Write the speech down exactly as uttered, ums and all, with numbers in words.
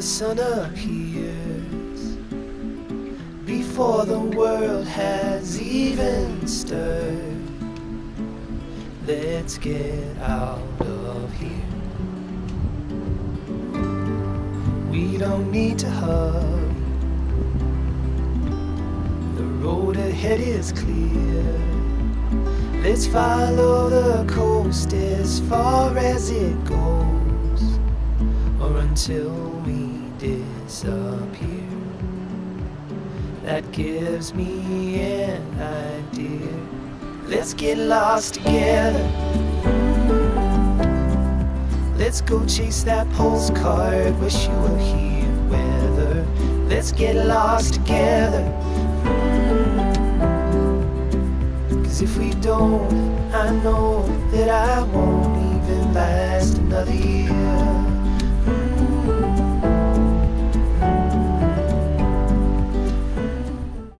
the sun appears, before the world has even stirred. Let's get out of here. We don't need to hurry. The road ahead is clear. Let's follow the coast as far as it goes, or until we disappear. That gives me an idea. Let's get lost together. Let's go chase that postcard, wish you were here weather. Let's get lost together, 'cause if we don't, I know that I won't even last another year.